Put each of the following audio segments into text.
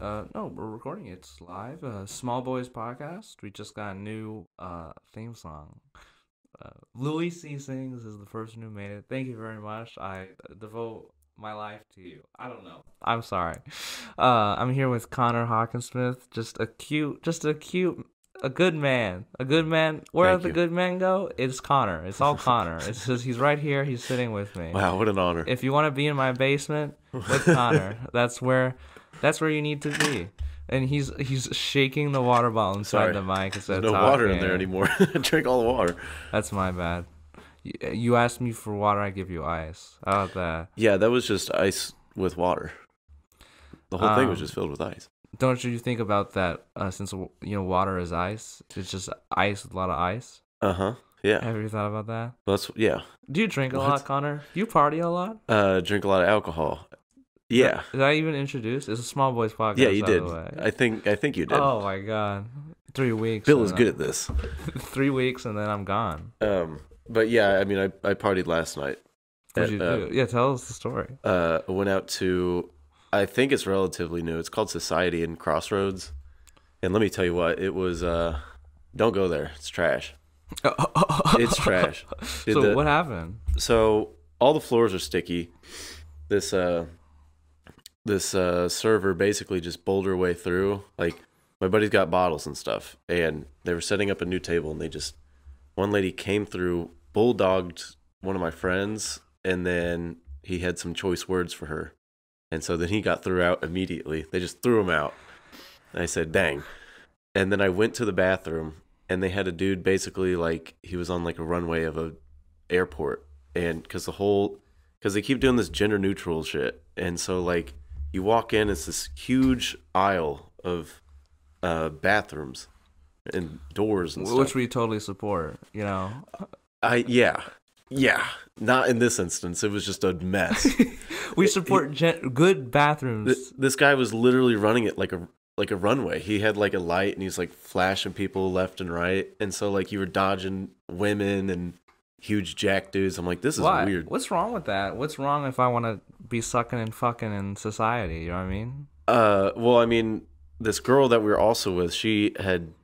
No, we're recording. It's live. Small Boys Podcast. We just got a new theme song. Louis C. Sings is the person who made it. Thank you very much. I devote my life to you. I don't know. I'm sorry. I'm here with Connor Hockensmith. Just a good man. Where the good men go, it's Connor. It's all Connor. It's just, he's right here. He's sitting with me. Wow, what an honor. If you want to be in my basement with Connor, that's where you need to be. And he's shaking the water bottle inside the mic. There's no water in there anymore. Drink all the water. That's my bad. You asked me for water, I give you ice. How about that? Yeah, that was just ice with water. The whole thing was just filled with ice. Don't you think about that? Since you know water is ice, it's just ice with a lot of ice. Yeah. Have you thought about that? Yeah. Do you drink a lot, Connor? Do you party a lot? Drink a lot of alcohol. Yeah. Did I even introduce? It's a Small Boys Podcast. Yeah, you did. I think you did. Oh my god, 3 weeks. Bill is good at this. 3 weeks and then I'm gone. But yeah, I mean, I partied last night. What'd you do? Yeah, tell us the story. I went out to, I think it's relatively new. It's called Society and Crossroads, and let me tell you what it was. Don't go there. It's trash. It's trash. So what happened? So all the floors are sticky. This server basically just bowled her way through. Like, my buddy's got bottles and stuff, and they were setting up a new table, and they just, one lady came through, bulldogged one of my friends, and then he had some choice words for her, and so then he got thrown out immediately. They just threw him out, and I said, dang. And then I went to the bathroom, and they had a dude basically, like, he was on like a runway of a airport, and because they keep doing this gender neutral shit, and so like, you walk in, it's this huge aisle of bathrooms and doors and stuff. Which we totally support, you know? Yeah. Not in this instance. It was just a mess. We support good bathrooms. This guy was literally running it like a runway. He had like a light, and he's like flashing people left and right. And so like, you were dodging women and huge jack dudes. I'm like, this is weird. What's wrong with that? What's wrong if I want to be sucking and fucking in society? You know what I mean? Well, I mean, this girl that we were also with, she had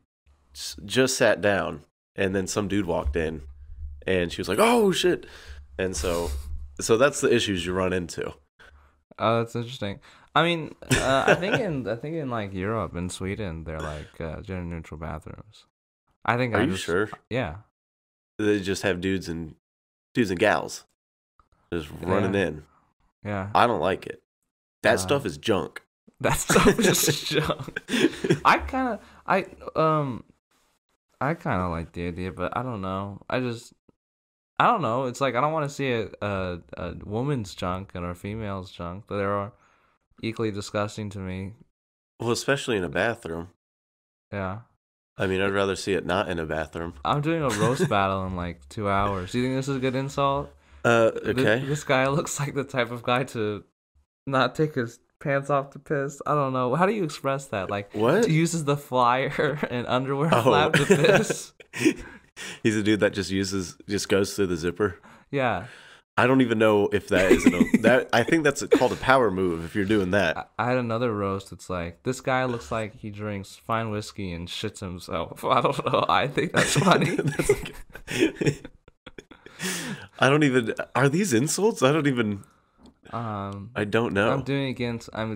just sat down, and then some dude walked in, and she was like, "Oh shit!" And so that's the issues you run into. Oh, that's interesting. I mean, I think in like Europe and Sweden, they're like gender neutral bathrooms. I think. Are you sure? Yeah. They just have dudes and gals just running in. Yeah. I don't like it. That stuff is junk. That stuff is junk. I kind of like the idea, but I don't know. I don't know. It's like, I don't want to see a woman's junk and a female's junk, but they're equally disgusting to me. Well, especially in a bathroom. Yeah. I mean, I'd rather see it not in a bathroom. I'm doing a roast battle in like 2 hours. Do you think this is a good insult? Okay. This guy looks like the type of guy to not take his pants off to piss. I don't know. How do you express that? Like, what? He uses the flyer and underwear flap to piss. He's a dude that just goes through the zipper. Yeah. I don't even know if that is I think that's called a power move if you're doing that. I had another roast. It's like, this guy looks like he drinks fine whiskey and shits himself. I don't know. I think that's funny. That's okay. I don't even. Are these insults? I don't even. I don't know. I'm doing against. I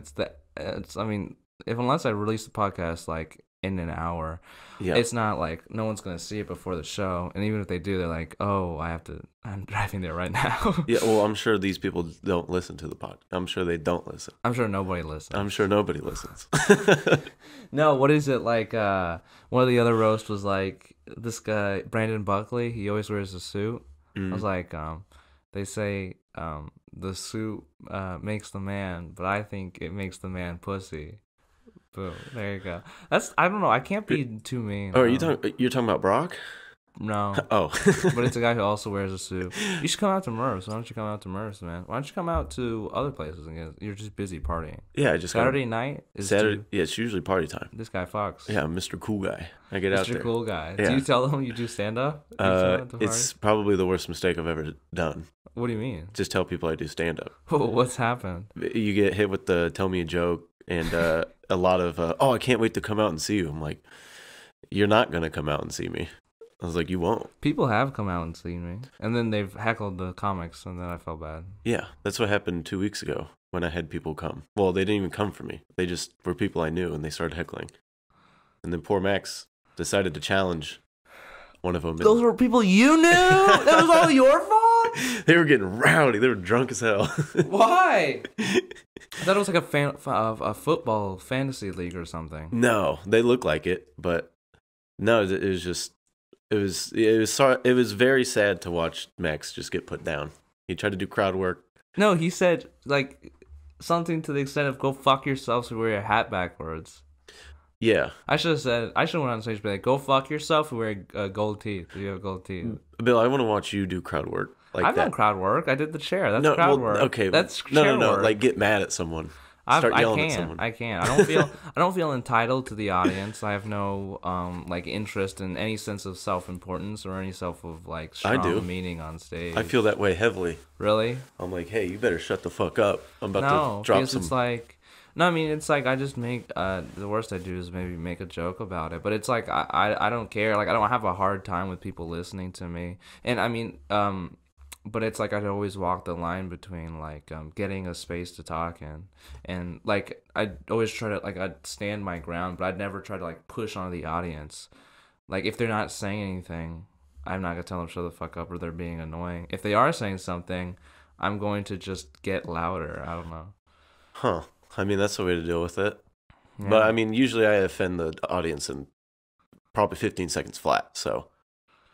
mean, unless I release the podcast like in an hour, it's not like no one's gonna see it before the show, and even if they do, they're like, oh, I'm driving there right now. Yeah, well, I'm sure these people don't listen to the pod. I'm sure they don't listen. I'm sure nobody listens. No, what is it like? One of the other roasts was like, this guy Brandon Buckley, he always wears a suit. I was like, they say the suit makes the man, but I think it makes the man pussy. Boom. There you go. That's, I don't know. I can't be too mean. Oh, you're talking about Brock? No. Oh. But it's a guy who also wears a suit. You should come out to Merce. Why don't you come out to Merce, man? Why don't you come out to other places? You're just busy partying. Yeah, I just Saturday night is Saturday. Yeah, it's usually party time. This guy Fox. Yeah, Mr. Cool Guy. I get out there. Mr. Cool Guy. Yeah. Do you tell them you do stand up? It's probably the worst mistake I've ever done. What do you mean? Just tell people I do stand up. What's happened? You get hit with the tell me a joke. and a lot of, oh, I can't wait to come out and see you. I'm like, you're not going to come out and see me. I was like, you won't. People have come out and seen me. And then they've heckled the comics, and then I felt bad. Yeah, that's what happened 2 weeks ago when I had people come. Well, they didn't even come for me. They just were people I knew, and they started heckling. And then poor Max decided to challenge one of them. Those were people you knew? That was all your fault? They were getting rowdy. They were drunk as hell. Why? I thought it was like a football fantasy league or something. No, they look like it, but no, it was just... It was very sad to watch Max just get put down. He tried to do crowd work. No, he said like something to the extent of "Go fuck yourselves" if you wear your hat backwards. Yeah, I should have said, I should have went on stage, but like, "Go fuck yourself" if you wear a gold teeth. Do you have gold teeth? Bill, I want to watch you do crowd work. Like I've done crowd work. I did the chair. That's crowd work. Okay, that's chair work. Like get mad at someone. I can't. I don't feel entitled to the audience. I have no like interest in any sense of self-importance or any self of like strong meaning on stage. I feel that way heavily. Really? I'm like, hey, you better shut the fuck up. I'm about to drop some. It's like, no, I mean, it's like I just make the worst I do is maybe make a joke about it, but it's like I don't care. Like I don't have a hard time with people listening to me, and I mean but it's like I'd always walk the line between like getting a space to talk in, and like I'd always try to like I'd stand my ground, but I'd never try to like push on the audience. Like if they're not saying anything, I'm not gonna tell them shut the fuck up or they're being annoying. If they are saying something, I'm going to just get louder. I don't know. Huh? I mean that's the way to deal with it. Yeah. But I mean usually I offend the audience in probably 15 seconds flat. So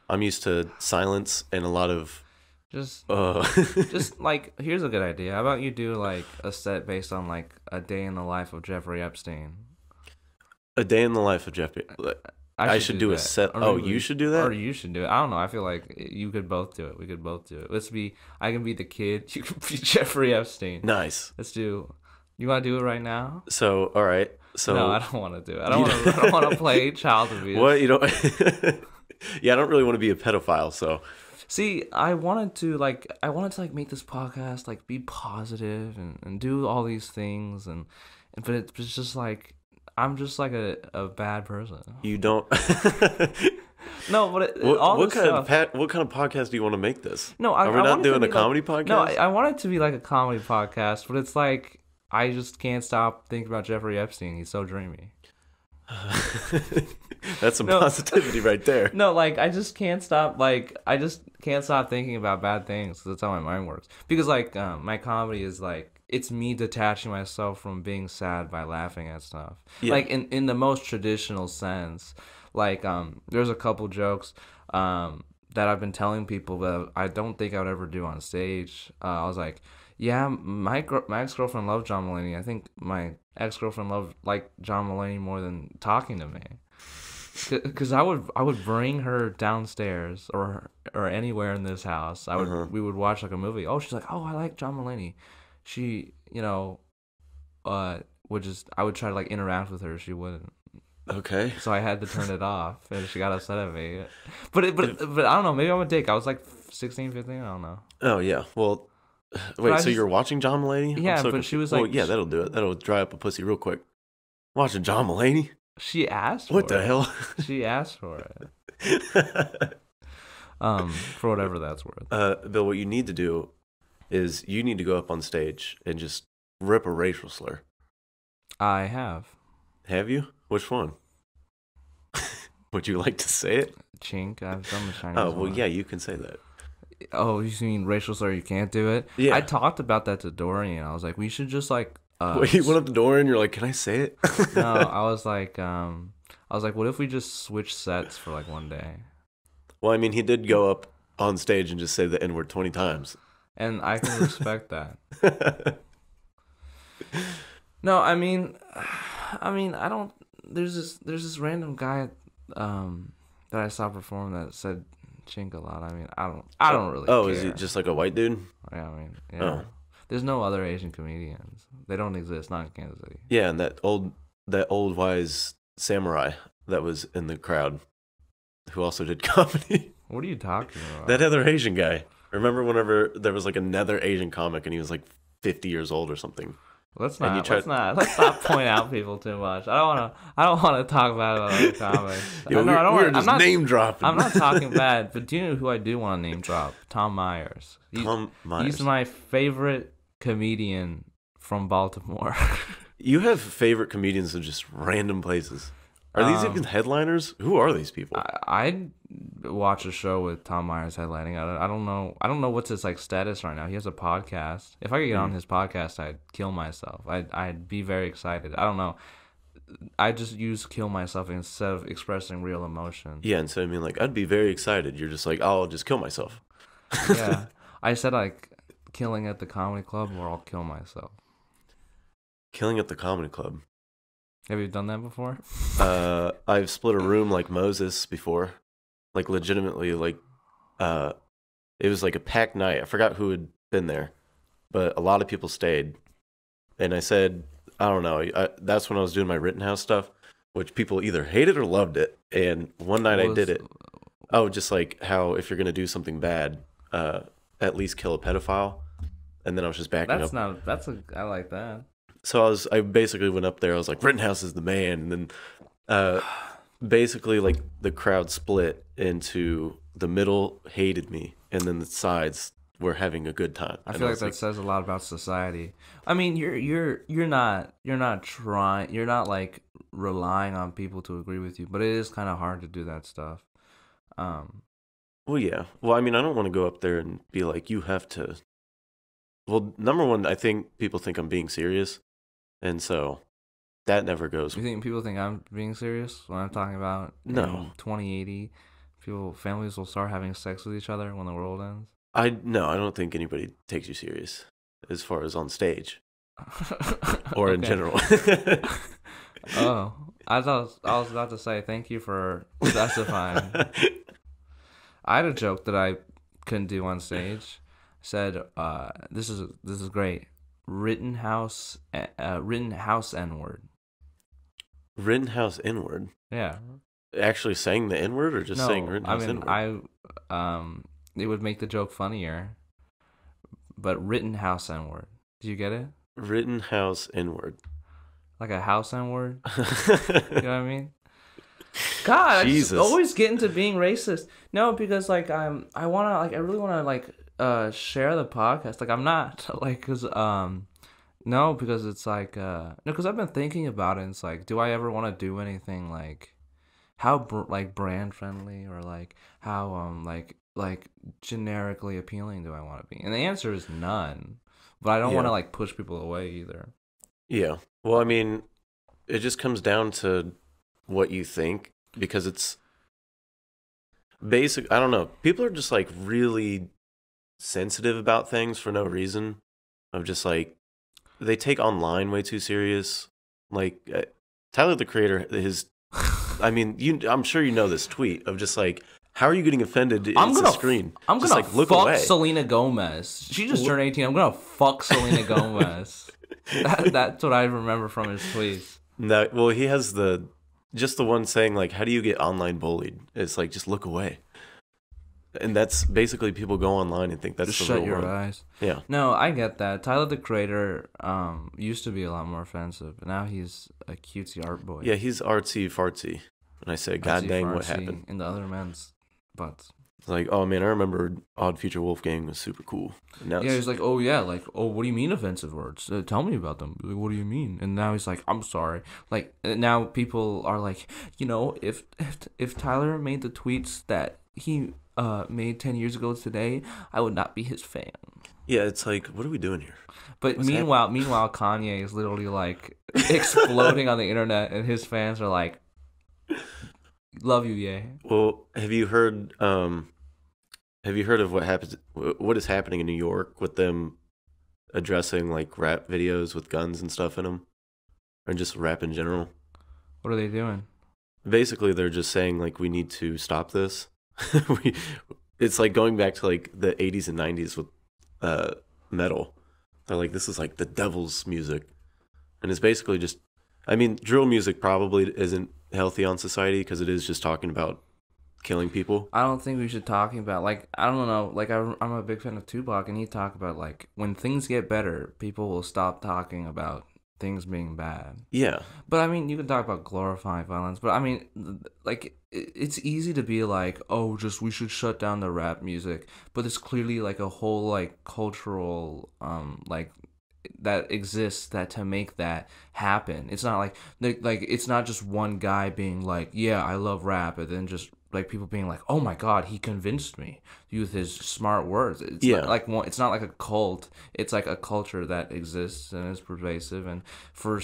I'm used to silence and a lot of. Just like, here's a good idea. How about you do like a set based on like a day in the life of Jeffrey Epstein? A day in the life of Jeffrey. I should do a set. Or oh, you should do that? Or you should do it. I don't know. I feel like you could both do it. We could both do it. Let's be, I can be the kid. You can be Jeffrey Epstein. Nice. Let's do, you want to do it right now? So, all right. So no, I don't want to do it. I don't want to play child abuse. What? You don't? Yeah, I don't really want to be a pedophile, so. See, I wanted to make this podcast like be positive and do all these things but it's just like I'm just like a bad person. You don't. No, but what kind of podcast do you want to make this? No, Are we not doing a comedy podcast? No, I want it to be like a comedy podcast, but it's like I just can't stop thinking about Jeffrey Epstein. He's so dreamy. That's some positivity right there. No, like I just can't stop thinking about bad things. That's how my mind works. Because like my comedy is like it's me detaching myself from being sad by laughing at stuff. Yeah. Like in the most traditional sense. Like there's a couple jokes that I've been telling people that I don't think I would ever do on stage. I was like, yeah, my ex-girlfriend loved John Mulaney. I think my ex-girlfriend liked John Mulaney more than talking to me. Because I would bring her downstairs or anywhere in this house. We would watch like a movie. Oh, she's like, oh, I like John Mulaney. She, you know, I would try to like interact with her. She wouldn't. Okay. So I had to turn it off, and she got upset at me. But I don't know. Maybe I'm a dick. I was like 16, 15. I don't know. Oh yeah. Well. Wait, so you're watching John Mulaney? Yeah, but she was like... Well, yeah, that'll do it. That'll dry up a pussy real quick. Watching John Mulaney? She asked for it. What the hell? She asked for it. For whatever that's worth. Bill, what you need to do is you need to go up on stage and just rip a racial slur. I have. Have you? Which one? Would you like to say it? Chink. I've done the Chinese one. Oh, well, yeah, you can say that. Oh, you mean racial slur? You can't do it. Yeah, I talked about that to Dorian. I was like, we should just like. Wait, you went up to Dorian. You're like, can I say it? No, I was like, what if we just switch sets for like one day? Well, I mean, he did go up on stage and just say the N-word 20 times, and I can respect that. No, I mean, I don't. There's this random guy that I saw perform that said. Chink a lot. I mean, I don't really. Oh, care. Is he just like a white dude? Yeah, I mean, yeah. Oh. There's no other Asian comedians. They don't exist. Not in Kansas City. Yeah, and that old wise samurai that was in the crowd, who also did comedy. What are you talking about? That other Asian guy. Remember whenever there was like another Asian comic, and he was like 50 years old or something. Let's stop pointing out people too much. I don't want to talk bad about other comics. Yo, no, I'm not name dropping. I'm not talking bad, but do you know who I do want to name drop? Tom Myers. He's my favorite comedian from Baltimore. You have favorite comedians in just random places. Are these even headliners? Who are these people? I watch a show with Tom Myers headlining. I don't know what's his status right now. He has a podcast. If I could get on his podcast, I'd kill myself. I'd be very excited. I don't know. I just use "kill myself" instead of expressing real emotion. Yeah, and so I mean, I'd be very excited. You're just like, I'll just kill myself. Yeah, I said killing at the comedy club, or I'll kill myself. Killing at the comedy club. Have you done that before? I've split a room like Moses before. Legitimately, it was a packed night. I forgot who had been there, but a lot of people stayed. And I said, I don't know. That's when I was doing my Rittenhouse stuff, which people either hated or loved it. And one night I did it. Oh, just how if you're going to do something bad, at least kill a pedophile. And then I was just backing up. I like that. So I basically went up there. I was like, Rittenhouse is the man. And then basically the crowd split into the middle hated me. And then the sides were having a good time. I feel that says a lot about society. I mean, you're not relying on people to agree with you, but it is kind of hard to do that stuff. Well, yeah. Well, I mean, I don't want to go up there and be like, you have to. Well, number one, I think people think I'm being serious. And so that never goes. You think people think I'm being serious when I'm talking about 2080? Families will start having sex with each other when the world ends? No, I don't think anybody takes you serious as far as on stage or in general. Oh, I was about to say thank you for specifying. I had a joke that I couldn't do on stage. Said, this is great. Rittenhouse N-word. Rittenhouse N-word? Yeah. Actually saying the N-word or just saying Rittenhouse N-word? It would make the joke funnier, but Rittenhouse N-word. Do you get it? Rittenhouse N-word. Like a house N-word? You know what I mean? God, Jesus. I just always get into being racist. No, because I really want to share the podcast. Because I've been thinking about it, and it's do I ever want to do anything how brand friendly or how generically appealing do I want to be? And the answer is none, but I don't want to push people away either. Yeah. Well, I mean, it just comes down to what you think, because it's basic. I don't know. People are just really sensitive about things for no reason. I'm just they take online way too serious. Tyler the Creator, I'm sure you know this tweet of just how are you getting offended? I'm gonna fuck Selena Gomez. She just turned 18. I'm gonna fuck Selena Gomez. That's what I remember from his tweets. No, well, he has just the one saying how do you get online bullied? It's just look away. And that's basically people go online and think that's just the real world. Shut your eyes. Yeah. No, I get that. Tyler the Creator used to be a lot more offensive, but now he's a cutesy art boy. Yeah, he's artsy fartsy. And I say, God dang, what happened? In the other man's butts. Oh man, I remember Odd Future Wolf Gang was super cool. Yeah, he's oh, what do you mean offensive words? Tell me about them. What do you mean? And now he's I'm sorry. Now people are if Tyler made the tweets that he made 10 years ago today, I would not be his fan. Yeah, it's what are we doing here? But meanwhile, Kanye is literally exploding on the internet, and his fans are love you, yay. Well, have you heard of what is happening in New York with them addressing rap videos with guns and stuff in them, or just rap in general? What are they doing? Basically, they're just saying we need to stop this. It's going back to the 80s and 90s with metal. They're this is the devil's music, and it's basically just, I mean, drill music probably isn't healthy on society because it is just talking about killing people? I don't think we should talk about, like, I don't know, like, I'm a big fan of Tupac, and he talked about, like, when things get better, people will stop talking about things being bad. Yeah. But, I mean, you can talk about glorifying violence, but, I mean, like, it's easy to be like, oh, just we should shut down the rap music, but it's clearly, like, a whole, like, cultural, like, that exists that to make that happen. It's not like it's not just one guy being like, yeah, I love rap, and then just like people being like, oh my god, he convinced me with his smart words. It's yeah, not like one, it's not like a cult, it's like a culture that exists and is pervasive, and for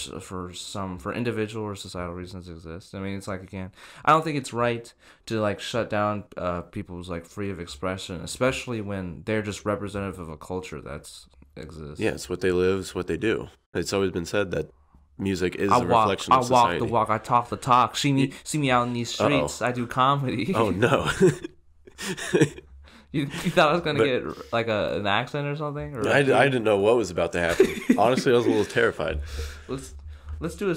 individual or societal reasons exists. I mean, it's like, again, I don't think it's right to like shut down people's like free of expression, especially when they're just representative of a culture that's exists. Yeah, it's what they live, it's what they do. It's always been said that music is a reflection of society. I walk the walk, I talk the talk. See me out in these streets. Uh-oh. I do comedy. Oh no! you thought I was gonna get like an accent or something? Or I didn't know what was about to happen. Honestly, I was a little terrified. Let's do a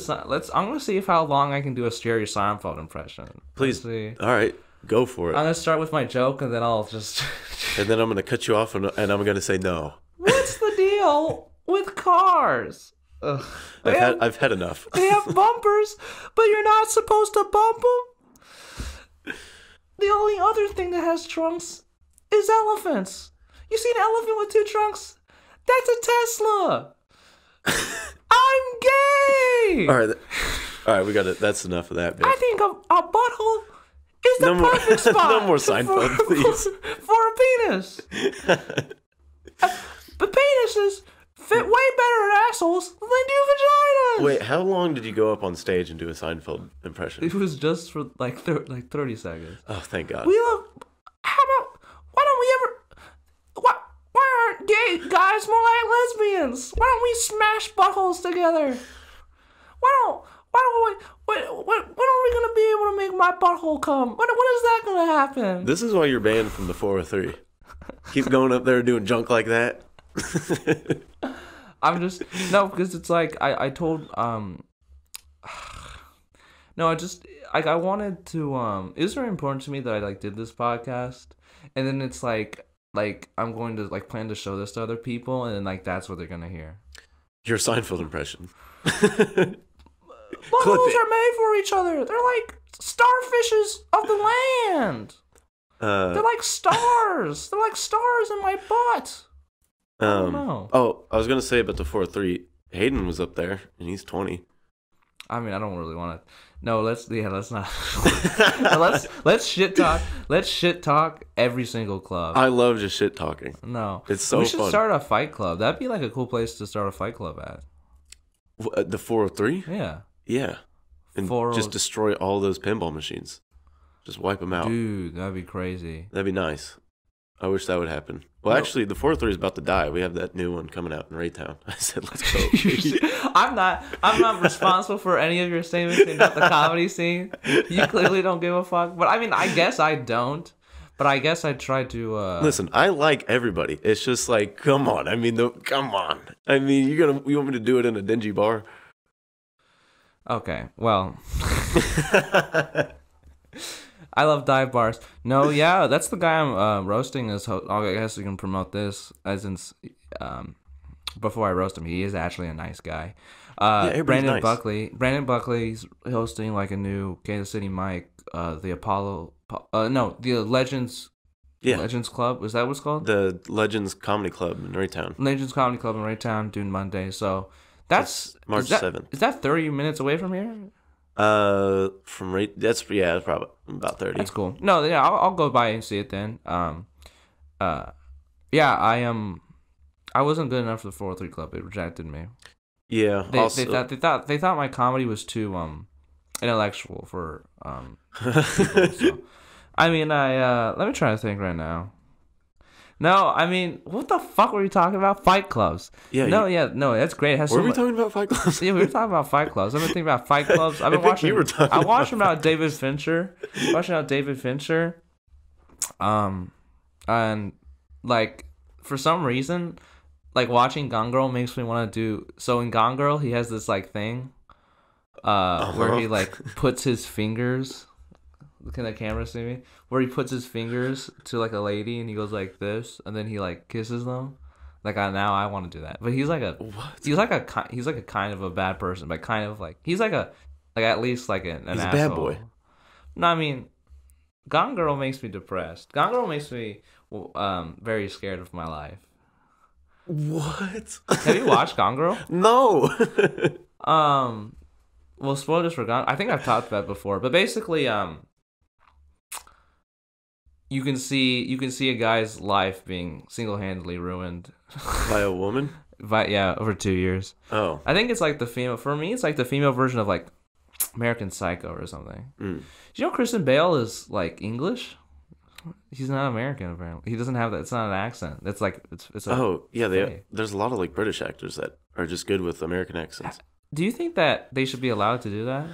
I'm gonna see if how long I can do a scary Seinfeld impression. Please. All right. Go for it. I'm gonna start with my joke, and then I'll just. And then I'm gonna cut you off, and I'm gonna say no. What's the deal with cars? Ugh. I've had enough. They have bumpers, but you're not supposed to bump them. The only other thing that has trunks is elephants. You see an elephant with two trunks? That's a Tesla. I'm gay. All right, we got it. That's enough of that. Bit. I think a butthole is the perfect spot. No more Seinfeld, please. For a penis. But penises fit way better in assholes than do vaginas. Wait, how long did you go up on stage and do a Seinfeld impression? It was just for like 30 seconds. Oh, thank God. We love. How about? Why don't we ever? Why aren't gay guys more like lesbians? Why don't we smash buttholes together? When are we gonna be able to make my butthole come? When is that gonna happen? This is why you're banned from the 403. Keep going up there doing junk like that. I'm just no, because it's like I told no, I just like I wanted to it was very important to me that I like did this podcast, and then it's like I'm going to like plan to show this to other people, and then like that's what they're gonna hear. Your Seinfeld impression. Buttholes are made for each other. They're like starfishes of the land. They're like stars. They're like stars in my butt. Oh, I was gonna say about the 403. Hayden was up there, and he's 20. I mean, I don't really want to. No, let's not. let's shit talk. Let's shit talk every single club. I love just shit talking. No, it's so. We should start a fight club. That'd be like a cool place to start a fight club at. The 403. Yeah. Yeah. And just destroy all those pinball machines. Just wipe them out. Dude, that'd be crazy. That'd be nice. I wish that would happen. Well, no. Actually, the 403 is about to die. We have that new one coming out in Raytown. I said, let's go. I'm not responsible for any of your statements about the comedy scene. You clearly don't give a fuck. But I mean, I guess I don't. But I guess I try to... Listen, I like everybody. It's just like, come on. I mean, come on. I mean, you want me to do it in a dingy bar? Okay, well... I love dive bars. No, yeah, that's the guy I'm roasting. I guess we can promote this. As in, before I roast him, he is actually a nice guy. Yeah, Brandon Buckley. Brandon Buckley's hosting like a new Kansas City mic. The Legends. Yeah. Legends Club. Is that what it's called? The Legends Comedy Club in Raytown. Legends Comedy Club in Raytown, doing Monday. So that's March 7th. Is that 30 minutes away from here? That's probably about 30. That's cool. No, yeah, I'll go by and see it then. Yeah, I wasn't good enough for the 403 Club. It rejected me. Yeah, they thought my comedy was too intellectual for people, so. I mean, let me try to think right now. No, I mean, what the fuck were you talking about? Fight clubs. Yeah. No, yeah, no, that's great. Were we talking about fight clubs? Yeah, we were talking about fight clubs. I've been thinking about fight clubs. I've been watching. I watched about David Fincher. Watching out David Fincher. And like for some reason, like watching Gone Girl makes me want to do. So in Gone Girl, he has this like thing, where he like puts his fingers. Can the camera see me? Where he puts his fingers to like a lady and he goes like this, and then he like kisses them. Like now I want to do that. But he's like a what? He's like a kind of a bad person, but kind of like he's like a at least like an asshole. He's a bad boy. No, I mean, Gone Girl makes me depressed. Gone Girl makes me very scared of my life. What? Have you watched Gone Girl? No. Well, spoilers for Gone. I think I've talked about it before, but basically, you can see a guy's life being single-handedly ruined by a woman. Over 2 years. Oh. I think it's like the female. For me, it's like the female version of like American Psycho or something. Mm. Do you know Kristen Bale is like English? He's not American, apparently. He doesn't have that. It's not an accent. It's like it's. Oh yeah, there's a lot of like British actors that are just good with American accents. Do you think that they should be allowed to do that?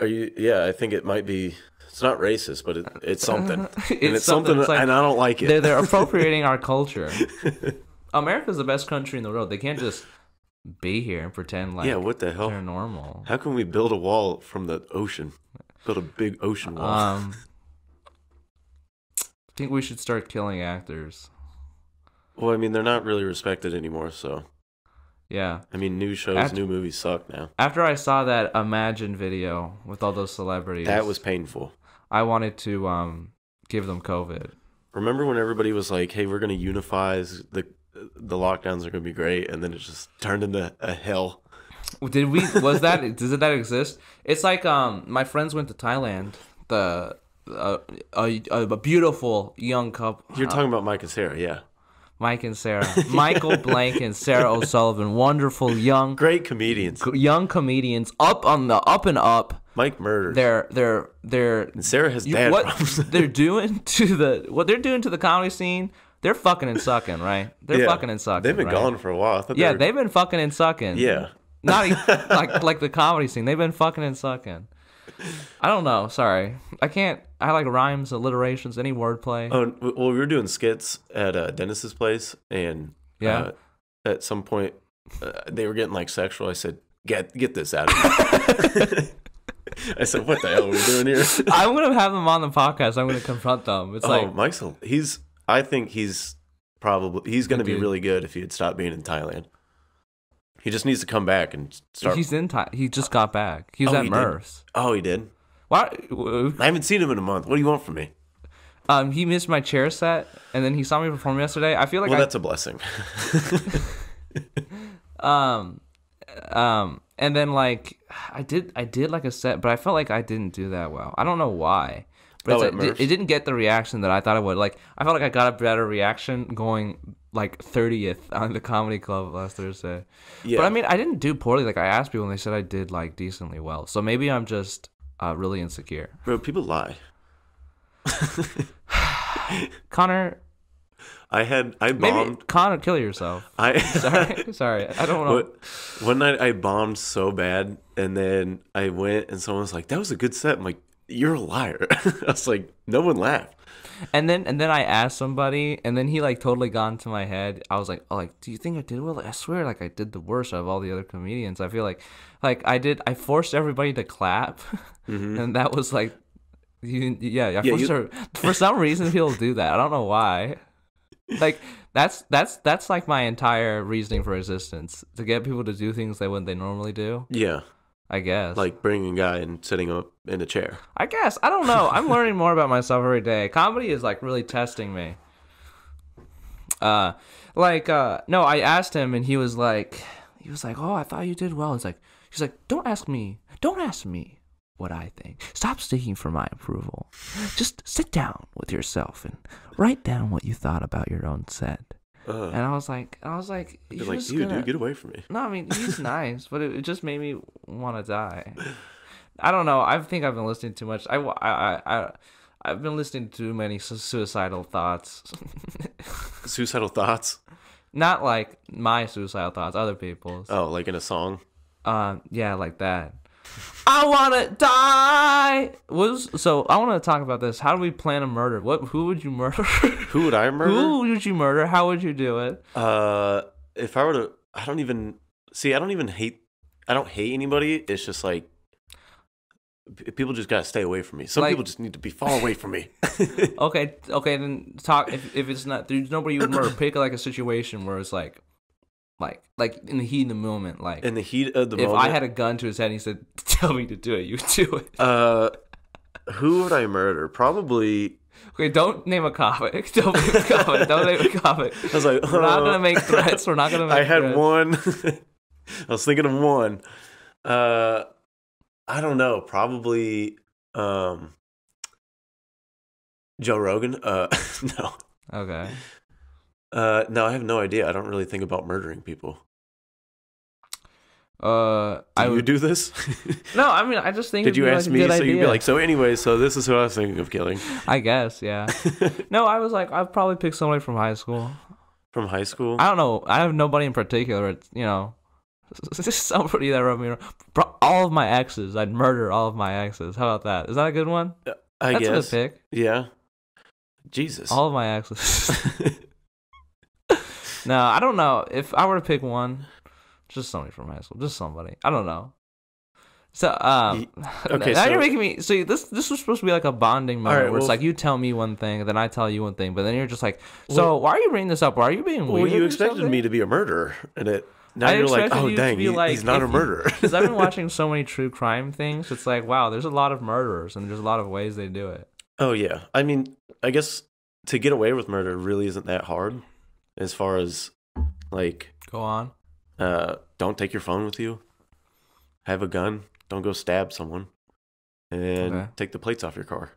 Are you? Yeah, I think it might be. It's not racist, but it's something. it's something it's like, and I don't like it. They're appropriating our culture. America's the best country in the world. They can't just be here and pretend like what the hell? They're normal. How can we build a wall from the ocean? Build a big ocean wall. I think we should start killing actors. Well, I mean, they're not really respected anymore, so. Yeah. I mean, new shows, new movies suck now. After I saw that Imagine video with all those celebrities. That was painful. I wanted to give them COVID. Remember when everybody was like, hey, we're going to unify, the lockdowns are going to be great, and then it just turned into a hell. Does that exist? It's like my friends went to Thailand, a beautiful young couple. You're talking about Mike and Sarah, yeah. Mike and Sarah. Michael Blank and Sarah O'Sullivan. Wonderful young. Great comedians. Young comedians. Up on the up and up. Mike murders. And Sarah has dad problems. What they're doing to the comedy scene, they're fucking and sucking, right? They're fucking and sucking. They've been gone for a while. They've been fucking and sucking. Yeah. Not like the comedy scene. They've been fucking and sucking. I don't know. Sorry. I can't. I like rhymes, alliterations, any wordplay. Oh, well, we were doing skits at Dennis's place, and at some point they were getting like sexual. I said, "Get this out of here." I said, "What the hell are we doing here?" I'm gonna have them on the podcast. I'm gonna confront them. It's like Mike's. I think he's gonna be really good if he had stopped being in Thailand. He just needs to come back and start. He just got back. He was at Merce. Oh, he did? Why? I haven't seen him in a month. What do you want from me? He missed my chair set, and then he saw me perform yesterday. I feel like that's a blessing. And then like I did like a set, but I felt like I didn't do that well. I don't know why. But it didn't get the reaction that I thought it would. Like I felt like I got a better reaction going like 30th on the comedy club last Thursday. Yeah. But I mean, I didn't do poorly. Like I asked people, and they said I did like decently well. So maybe I'm just really insecure. Bro, people lie. Connor, I bombed. Maybe, Connor, kill yourself. Sorry. I don't know. One night I bombed so bad, and then I went, and someone was like, "That was a good set." I'm like, "You're a liar." I was like, no one laughed. And then I asked somebody, and then he like totally got into my head. I was like, do you think I did well? Like, I swear, like I did the worst out of all the other comedians. I feel like I forced everybody to clap, and that was like, for some reason people do that. I don't know why. Like that's like my entire reasoning for existence, to get people to do things they wouldn't normally do. Yeah. I guess. Like bringing a guy and sitting up in a chair. I guess. I don't know. I'm learning more about myself every day. Comedy is like really testing me. No, I asked him, and he was like, "Oh, I thought you did well." He's like, Don't ask me what I think. Stop seeking for my approval. Just sit down with yourself and write down what you thought about your own set. And I was like, dude, get away from me. No, I mean, he's nice, but it just made me want to die. I don't know. I think I've been listening too much. I've been listening to too many suicidal thoughts. Suicidal thoughts? Not like my suicidal thoughts, other people's. Oh, like in a song? Yeah, like that. I want to die. I want to talk about this. How do we plan a murder? Who would you murder? Who would I murder? Who would you murder? How would you do it? If I were to, I don't hate anybody. It's just like people just gotta stay away from me. Some people just need to be far away from me. Okay, then talk. If it's not, there's nobody you would murder. Pick like a situation where it's like in the heat of the moment, like in the heat of the moment. If I had a gun to his head and he said, "Tell me to do it," you would do it. Who would I murder? Probably. Okay, don't name a comic. Don't name a comic. Don't name a comic. I was like, we're not gonna make threats. We're not gonna make one. I was thinking of one. I don't know. Probably Joe Rogan. No. Okay. No, I have no idea. I don't really think about murdering people. Do this? No, I mean, I just think. Did you ask me? So you'd be like, so anyway, so this is who I was thinking of killing. I guess, yeah. No, I was like, I'd probably pick somebody from high school. From high school? I don't know. I have nobody in particular. It's, you know. Somebody that wrote me wrong. All of my exes. I'd murder all of my exes. How about that? Is that a good one? I guess. That's a good pick. Yeah. Jesus. All of my exes. No, I don't know. If I were to pick one, just somebody from high school. Just somebody. I don't know. So, okay, now you're making me... See, this was supposed to be like a bonding moment where it's like, you tell me one thing, and then I tell you one thing, but then you're just like, so why are you bringing this up? Why are you being weird? Well, you expected me to be a murderer, and now you're like, oh, dang, he's not a murderer. Because I've been watching so many true crime things. It's like, wow, there's a lot of murderers, and there's a lot of ways they do it. Oh, yeah. I mean, I guess to get away with murder really isn't that hard as far as, like... Go on. Don't take your phone with you. Have a gun. Don't go stab someone. And take the plates off your car.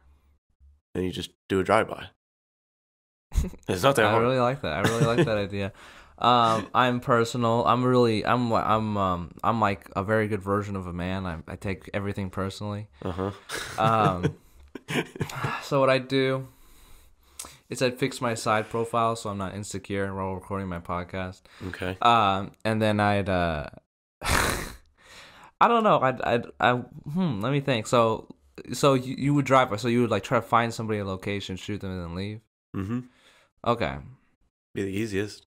And you just do a drive-by. It's not that hard. I really like that. I really like that idea. I'm personal. I'm like a very good version of a man. I take everything personally. So what I do is I fix my side profile so I'm not insecure while recording my podcast. Okay. And then I'd I don't know. Let me think. So you would drive. So you would like try to find somebody a location, shoot them, and then leave. Mm-hmm. Okay. Be the easiest.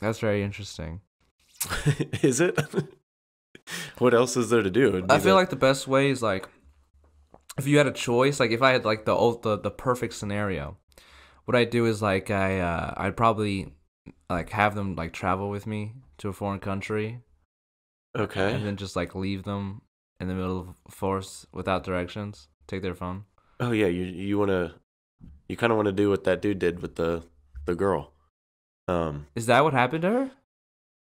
That's very interesting. Is it? What else is there to do? I feel like the best way is like, if you had a choice, like if I had like the perfect scenario, what I'd do is like I'd probably like have them like travel with me to a foreign country. Okay. And then just like leave them in the middle of the forest without directions. Take their phone. Oh yeah, you kind of want to do what that dude did with the girl. Is that what happened to her?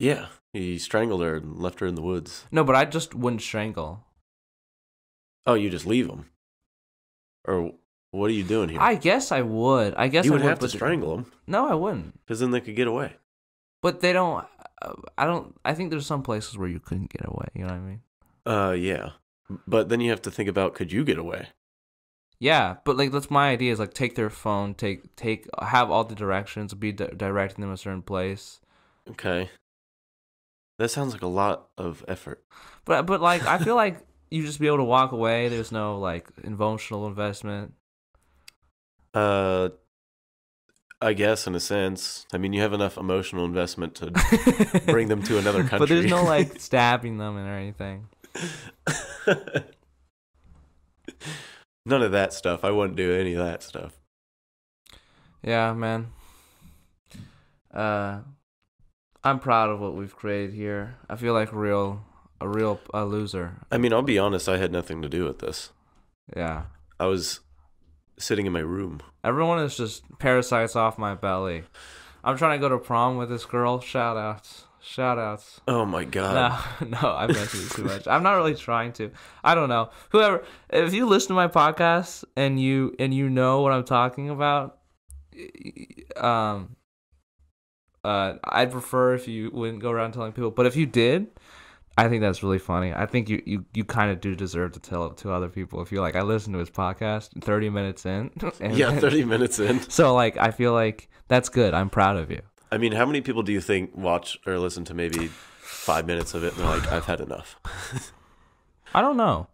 Yeah, he strangled her and left her in the woods. No, but I just wouldn't strangle. Oh, you just leave him? Or what are you doing here? I guess I would. I would have to strangle him. No, I wouldn't. Because then they could get away. But they don't. I think there's some places where you couldn't get away. You know what I mean? Yeah. But then you have to think about, could you get away? Yeah, but like that's my idea is like take their phone, have all the directions, be directing them a certain place. Okay, that sounds like a lot of effort. But like I feel like you just be able to walk away. There's no like emotional investment. I guess in a sense. I mean, you have enough emotional investment to bring them to another country. But there's no like stabbing them or anything. None of that stuff. I wouldn't do any of that stuff. Yeah, man. I'm proud of what we've created here. I feel like a real loser. I mean, I'll be honest. I had nothing to do with this. Yeah. I was sitting in my room. Everyone is just parasites off my belly. I'm trying to go to prom with this girl. Shout outs. Oh my god. No, I mentioned it too much. I'm not really trying to. I don't know. Whoever, if you listen to my podcast and you know what I'm talking about, I'd prefer if you wouldn't go around telling people. But if you did, I think that's really funny. I think you kind of do deserve to tell it to other people. If you're like, I listened to his podcast 30 minutes in. Yeah, 30 minutes in. So like, I feel like that's good. I'm proud of you. I mean, how many people do you think watch or listen to maybe 5 minutes of it and they're like, I've had enough? I don't know.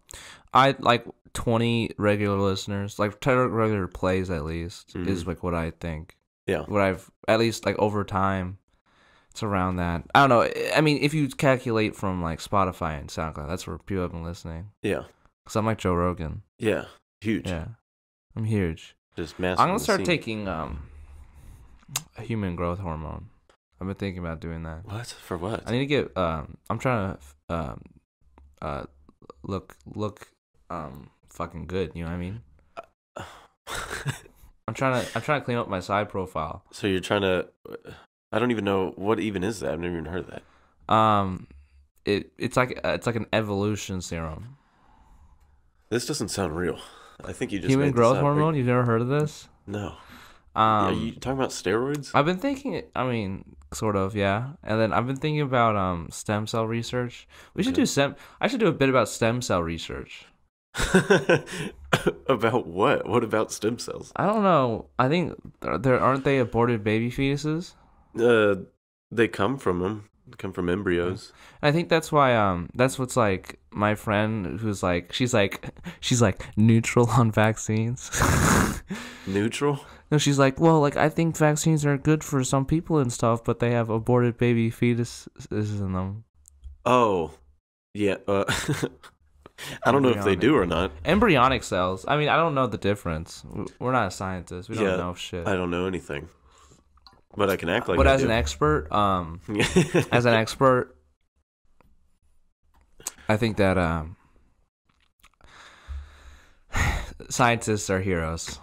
I like 20 regular listeners, like 10 regular plays at least, is like what I think. Yeah. What I've, at least like over time, it's around that. I don't know. I mean, if you calculate from like Spotify and SoundCloud, that's where people have been listening. Yeah. Because I'm like Joe Rogan. Yeah. Huge. Yeah. I'm huge. Just massive. I'm going to start taking a human growth hormone. I've been thinking about doing that. What? For what? I need to get, I'm trying to look fucking good. You know what I mean? I'm trying to clean up my side profile. So you're trying to, I don't even know what even is that. I've never even heard of that. It's like an evolution serum. This doesn't sound real. I think you just human growth hormone. Real. You've never heard of this? No. Are you talking about steroids? I've been thinking. I mean, sort of, yeah. And then I've been thinking about stem cell research. We should do I should do a bit about stem cell research. About what? What about stem cells? I don't know. I think there aren't they aborted baby fetuses? They come from them. They come from embryos. And I think that's why. That's what's like my friend who's like she's like neutral on vaccines. Neutral? No, she's like, well, like I think vaccines are good for some people and stuff, but they have aborted baby fetuses in them. Oh, yeah. I don't know if they do or not. Embryonic cells. I mean, I don't know the difference. We're not scientists. We don't know shit. I don't know anything. But I can act like. But as an expert, I think that scientists are heroes.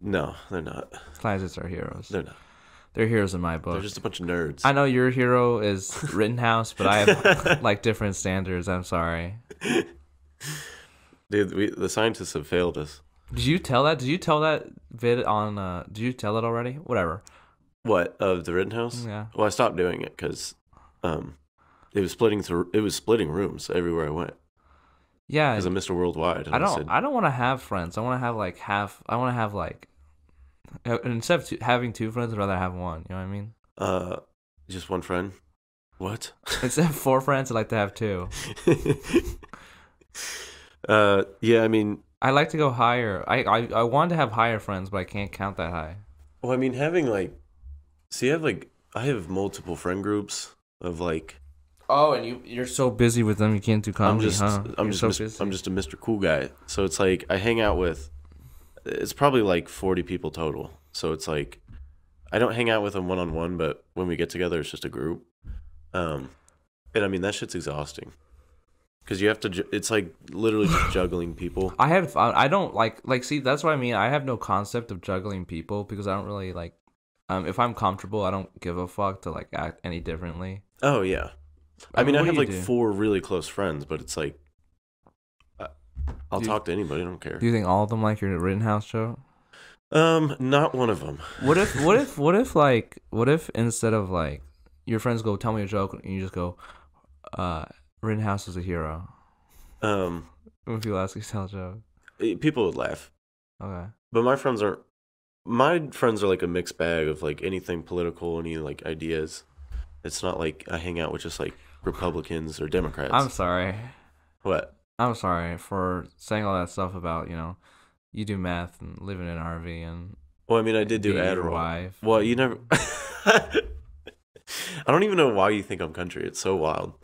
No, they're not. Scientists are heroes. They're not. They're heroes in my book. They're just a bunch of nerds. I know your hero is Rittenhouse, but I have like different standards. I'm sorry. Dude, the scientists have failed us. Did you tell that? Did you tell that vid on? Did you tell it already? Whatever. What of the Rittenhouse? Yeah. Well, I stopped doing it because, it was splitting rooms everywhere I went. Yeah. Because I'm Mr. Worldwide. I don't want to have friends. I want to have like half. I want to have like. Instead of having two friends, I'd rather have one. You know what I mean? Just one friend. What? Instead of four friends, I'd like to have two. Yeah. I mean. I like to go higher. I wanted to have higher friends, but I can't count that high. Well, I mean, having like, see, I have multiple friend groups of like. Oh, and you're so busy with them, you can't do comedy. I'm just a Mr. Cool guy. So it's like I hang out with. It's probably like 40 people total. So it's like, I don't hang out with them one-on-one, but when we get together, it's just a group. And I mean that shit's exhausting. Because you have to, it's like literally just juggling people. I don't like, see, that's what I mean. I have no concept of juggling people because I don't really like, if I'm comfortable, I don't give a fuck to like act any differently. Oh, yeah. I mean, I have like four really close friends, but it's like, I'll talk to anybody. I don't care. Do you think all of them like your Rittenhouse show? Not one of them. What if instead of like, your friends go, tell me a joke, and you just go, Rittenhouse is a hero. When people ask you to tell a joke, people would laugh. Okay, but my friends are like a mixed bag of like anything political, any like ideas. It's not like I hang out with just like Republicans or Democrats. I'm sorry. What? I'm sorry for saying all that stuff about you do meth and living in an RV and. Well, I mean, I did do Adderall. Wife. Well, you never. I don't even know why you think I'm country. It's so wild.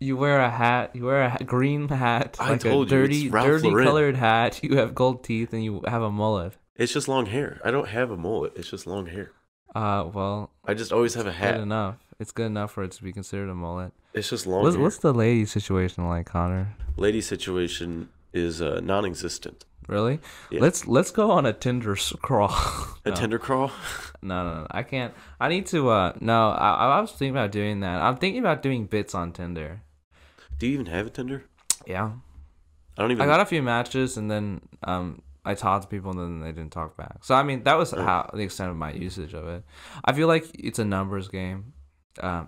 You wear a hat. You wear a green hat, like a dirty colored hat. You have gold teeth and you have a mullet. It's just long hair. I don't have a mullet. It's just long hair. Well. I just always have a hat. Good enough. It's good enough for it to be considered a mullet. It's just long hair. What's the lady situation like, Connor? Lady situation is non-existent. Really? Yeah. Let's go on a Tinder crawl. No. A Tinder crawl? No. I can't. I need to. No. I was thinking about doing that. I'm thinking about doing bits on Tinder. Do you even have a Tinder? Yeah. I got a few matches and then I talked to people and then they didn't talk back. So I mean that was the extent of my usage of it. I feel like it's a numbers game.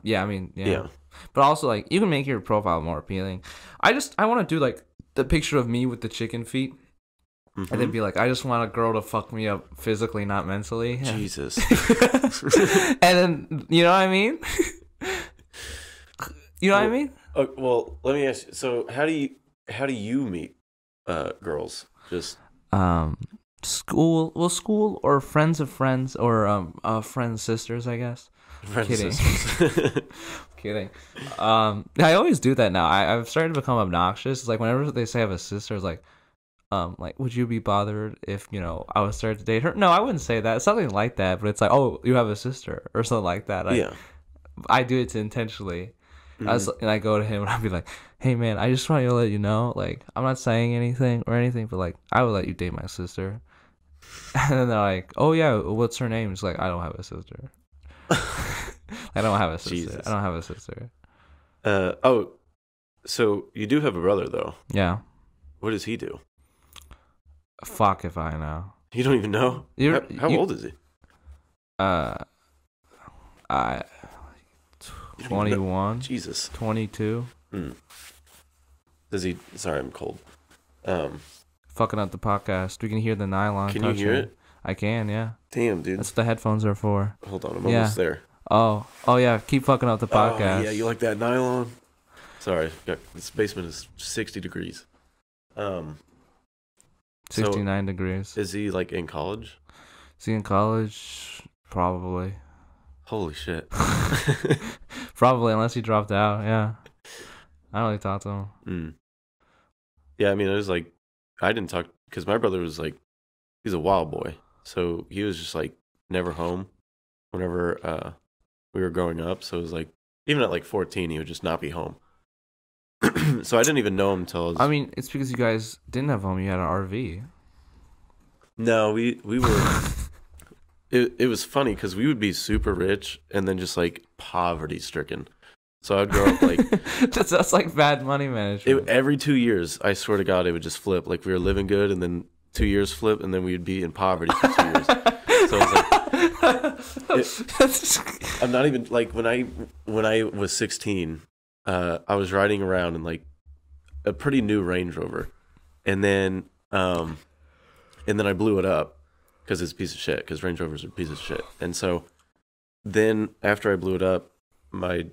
Yeah, I mean yeah. But also like you can make your profile more appealing. I want to do like the picture of me with the chicken feet. Mm-hmm. And then be like, I just want a girl to fuck me up physically, not mentally. Jesus. And then you know what I mean? You know what I mean? Well, let me ask you. So, how do you meet girls? Just school or friends of friends or friends' sisters, I guess. Kidding. Kidding. I always do that now. I've started to become obnoxious. It's like whenever they say I have a sister, it's like, would you be bothered if, you know, I was starting to date her? No, I wouldn't say that. It's something like that, but it's like, oh, you have a sister or something like that. Yeah. I do it intentionally. Mm-hmm. And I go to him and I'll be like, hey man, I just want to let you know, like, I'm not saying anything or anything, but like, I would let you date my sister. And then they're like, oh yeah, what's her name? It's like, I don't have a sister. I don't have a sister. Jesus. I don't have a sister. Oh, so you do have a brother though. Yeah. What does he do? Fuck if I know. You don't even know? How old is he? I 21. Jesus. 22. Mm. Does he? Sorry, I'm cold. Fucking up the podcast. We can hear the nylon. Can you hear it? I can, yeah. Damn, dude. That's what the headphones are for. Hold on, I'm almost there. Oh yeah. Keep fucking up the podcast. Oh, yeah, you like that nylon? Sorry, this basement is 60 degrees. 69 degrees. Is he like in college? Is he in college? Probably. Holy shit. Probably, unless he dropped out, yeah. I don't really talk to him. Mm. Yeah, I mean, it was like, I didn't talk, because my brother was like, he's a wild boy. So he was just like, never home whenever we were growing up. So it was like, even at like 14, he would just not be home. So I didn't even know him until... I mean, it's because you guys didn't have home, you had an RV. No, we were... It was funny because we would be super rich and then just like poverty stricken. So I'd grow up like that's like bad money management. Every 2 years, I swear to God, it would just flip. Like we were living good, and then 2 years flip, and then we'd be in poverty for 2 years. So I was like, I'm not even like when I was 16, I was riding around in like a pretty new Range Rover, and then I blew it up. Because it's a piece of shit, because Range Rovers are a piece of shit. And so then after I blew it up, my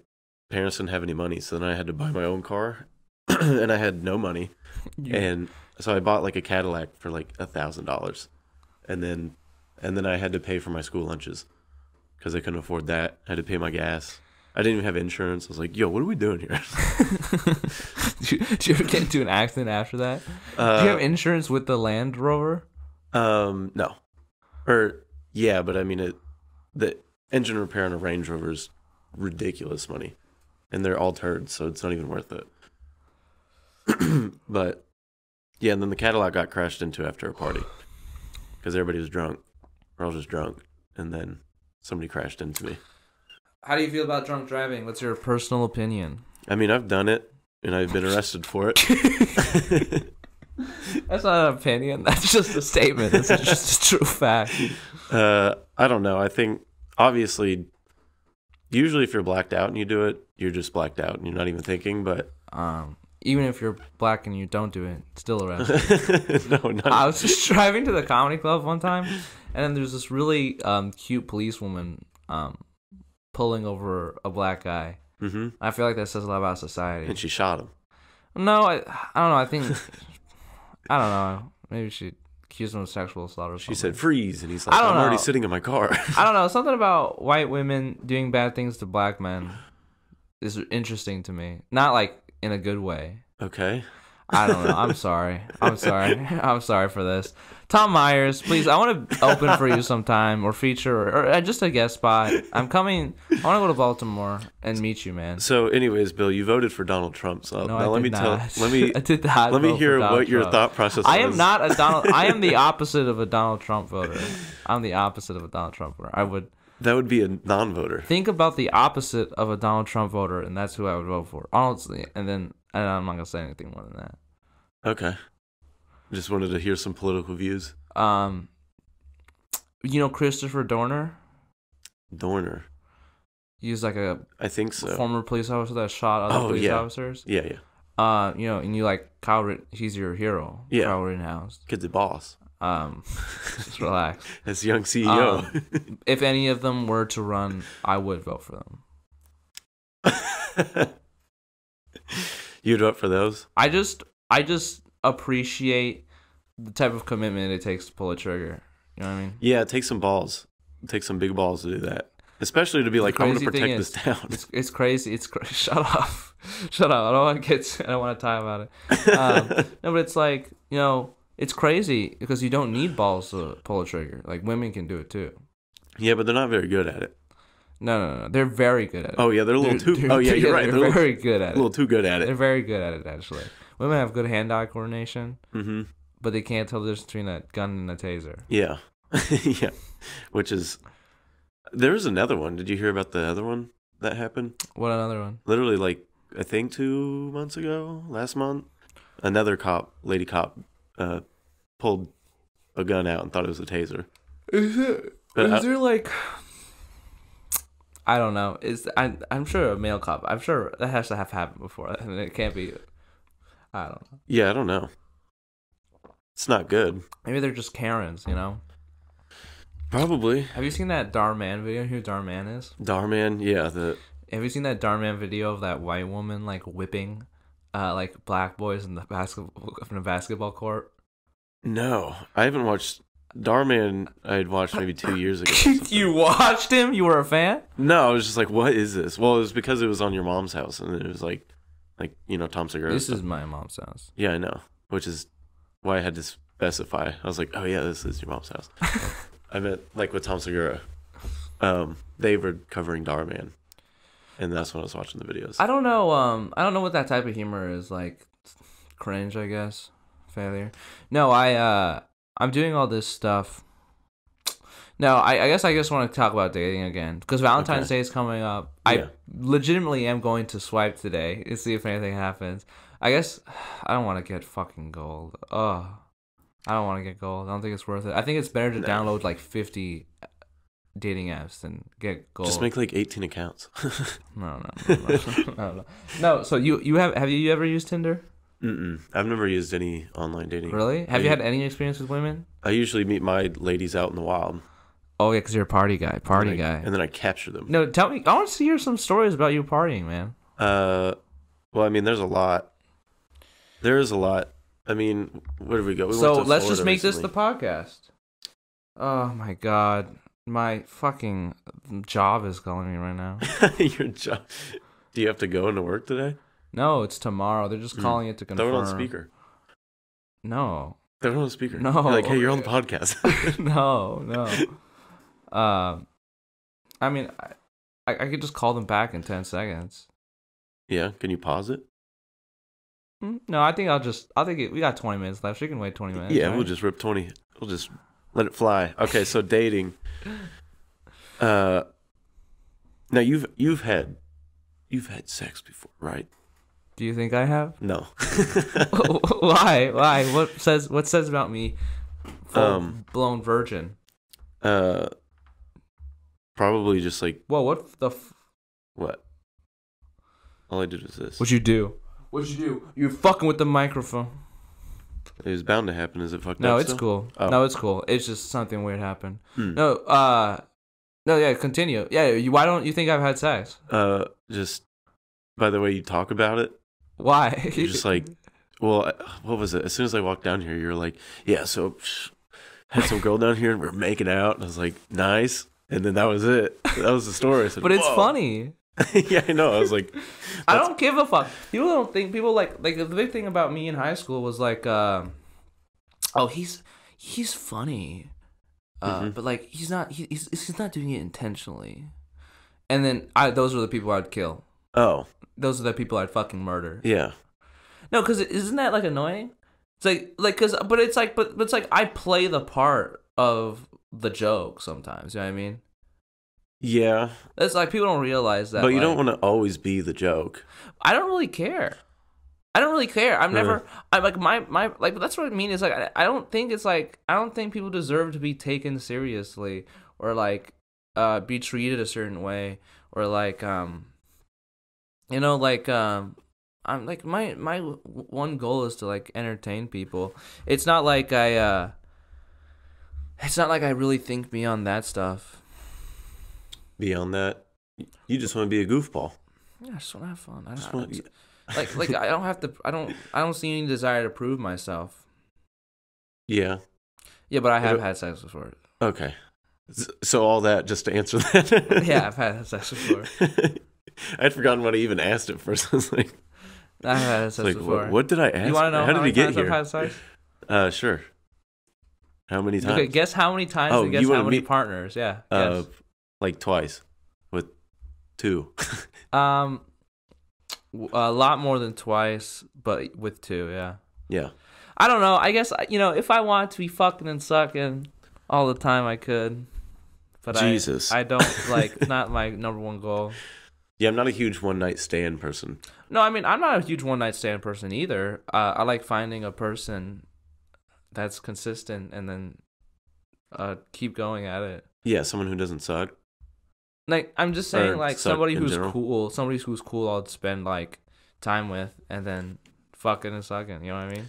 parents didn't have any money, so then I had to buy my own car, and I had no money. Yeah. And so I bought like a Cadillac for like $1,000, and then I had to pay for my school lunches, because I couldn't afford that. I had to pay my gas. I didn't even have insurance. I was like, yo, what are we doing here? Did you ever get into an accident after that? Do you have insurance with the Land Rover? No. Or, yeah, but I mean, the engine repair on a Range Rover is ridiculous money. And they're all turds, so it's not even worth it. But, yeah, and then the Cadillac got crashed into after a party. Because everybody was drunk. We're all just drunk. And then somebody crashed into me. How do you feel about drunk driving? What's your personal opinion? I mean, I've done it, and I've been arrested for it. That's not an opinion. That's just a statement. That's just a true fact. I don't know. I think, obviously, usually if you're blacked out and you do it, you're just blacked out and you're not even thinking. But even if you're black and you don't do it, still arrested. No, not. I was just driving to the comedy club one time, and then there's this really cute police woman pulling over a black guy. Mm-hmm. I feel like that says a lot about society. And she shot him. No, I don't know. I think. I don't know. Maybe she accused him of sexual assault or something. She said, freeze. And he's like, I'm already sitting in my car. I don't know. Something about white women doing bad things to black men is interesting to me. Not like in a good way. Okay. I don't know. I'm sorry. I'm sorry. I'm sorry for this. Tom Myers, please. I want to open for you sometime or feature or just a guest spot. I'm coming. I want to go to Baltimore and meet you, man. So anyways, Bill, you voted for Donald Trump. So no, now let me hear what your thought process was. I am not a Donald. I am the opposite of a Donald Trump voter. I'm the opposite of a Donald Trump voter. That would be a non-voter. Think about the opposite of a Donald Trump voter, and that's who I would vote for. Honestly, and I'm not going to say anything more than that. Okay. Just wanted to hear some political views. You know Christopher Dorner? Dorner? He's like a... I think so. Former police officer that shot other police officers. Yeah, yeah. You know, and you like Kyle Rittenhouse, he's your hero. Yeah. Kyle Rittenhouse. Kid's a boss. Just relax. As young CEO. If any of them were to run, I would vote for them. You'd vote for those? I just appreciate the type of commitment it takes to pull a trigger. You know what I mean? Yeah, it takes some balls. It takes some big balls to do that. Especially to be like, I'm going to protect this town. It's crazy. Shut up. Shut up. I don't want to talk about it. No, but it's like, you know, it's crazy because you don't need balls to pull a trigger. Like, women can do it too. Yeah, but they're not very good at it. No. They're very good at it. Oh, yeah. You're right. They're very good at it. A little too good at it. They're very good at it, actually. Women have good hand-eye coordination, but they can't tell the difference between a gun and a taser. Yeah. Yeah. Which is... There was another one. Did you hear about the other one that happened? What another one? Literally, like, I think 2 months ago, last month, another lady cop, pulled a gun out and thought it was a taser. Is there, like... I don't know. I'm sure a male cop. I'm sure that has to have happened before. I mean, it can't be... I don't know. Yeah, I don't know. It's not good. Maybe they're just Karens, you know? Probably. Have you seen that Dhar Mann video? Who Dhar Mann is? Dhar Mann, yeah. Have you seen that Dhar Mann video of that white woman like whipping, like black boys in the basketball court? No, I haven't watched Dhar Mann. I'd watched maybe 2 years ago. You watched him? You were a fan? No, I was just like, what is this? Well, it was because it was on Your Mom's House, and it was like you know, Tom Segura. This is My Mom's House. Yeah, I know, which is why I had to specify. I was like, oh yeah, this is Your Mom's House. I meant, like, with Tom Segura, they were covering Dhar Mann, and that's when I was watching the videos. I don't know what that type of humor is, like, cringe, I guess, failure. No, I'm doing all this stuff. No, I guess I just want to talk about dating again, because Valentine's Day is coming up. Yeah. I legitimately am going to swipe today and see if anything happens. I guess I don't want to get fucking gold. Ugh. I don't want to get gold. I don't think it's worth it. I think it's better to download like 50 dating apps than get gold. Just make like 18 accounts. No. So have you ever used Tinder? I've never used any online dating. Really? Have you had any experience with women? I usually meet my ladies out in the wild. Oh yeah, because you're a party guy. And then I capture them. No, tell me. I want to hear some stories about you partying, man. Well, I mean, there's a lot. There is a lot. I mean, where did we go? So let's just make this the podcast. Oh my god, my fucking job is calling me right now. Your job? Do you have to go into work today? No, it's tomorrow. They're just calling it to confirm. Throw it on speaker. No. Throw it on speaker. No. You're like, hey, you're on the podcast. No. I mean, I could just call them back in 10 seconds. Yeah. Can you pause it? No, I think we got 20 minutes left. She can wait 20 minutes. Yeah, right? We'll just rip 20. We'll just let it fly. Okay, so dating. Now you've had sex before, right? Do you think I have? No. Why? Why? What says about me? Blown virgin. Probably just like. Whoa! What the? What? All I did was this. What'd you do? What'd you do? You're fucking with the microphone. It was bound to happen. Is it fucked up? No, it's cool. Oh. No, it's cool. It's just something weird happened. No, yeah, continue. Yeah, why don't you think I've had sex? Just by the way you talk about it. Why? You're just like, well, what was it? As soon as I walked down here, you're like, yeah, so had some girl down here and we're making out. And I was like, nice. And then that was it. That was the story. I said, but it's funny. Yeah, I know. I was like, I don't give a fuck. People don't think people like the big thing about me in high school was like, oh, he's funny, but like he's not doing it intentionally. And then those are the people I'd kill. Oh, those are the people I'd fucking murder. Yeah. No, because isn't that like annoying? It's like cause but it's like I play the part of the joke sometimes. You know what I mean? Yeah, it's like people don't realize that. But you don't want to always be the joke. I don't really care. I'm never. I'm like my like. That's what I mean. Is like I don't think it's like I don't think people deserve to be taken seriously or like be treated a certain way or like you know like I'm like my one goal is to like entertain people. It's not like I really think beyond that stuff. Beyond that, you just want to be a goofball. Yeah, I just want to have fun. I don't see any desire to prove myself. Yeah. Yeah, but I have had sex before. Okay. So all that just to answer that. Yeah, I've had sex before. I'd forgotten what I even asked at first. I was like, I've had sex before. What did I ask? You want to know how many times I've had sex? Sure. How many times? Okay, guess how many times and guess how many partners. Yeah. Like twice with two. A lot more than twice, but with two, yeah. Yeah. I don't know. I guess, you know, if I wanted to be fucking and sucking all the time, I could. But Jesus. I don't, like, not my number one goal. Yeah, I'm not a huge one-night stand person. No, I mean, I'm not a huge one-night stand person either. I like finding a person that's consistent and then keep going at it. Yeah, someone who doesn't suck. Like, I'm just saying, like, somebody who's cool, somebody who's cool I'll spend, like, time with and then fucking and sucking, you know what I mean?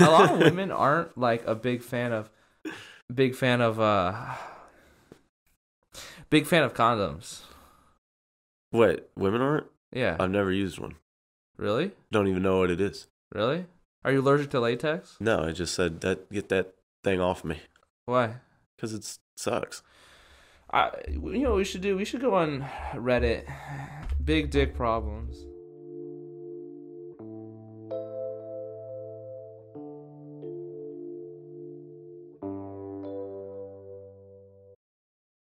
A lot of women aren't, like, a big fan of condoms. Wait, women aren't? Yeah. I've never used one. Really? Don't even know what it is. Really? Are you allergic to latex? No, I just said, that. Get that thing off me. Why? Because it sucks. You know what we should do? We should go on Reddit. Big dick problems.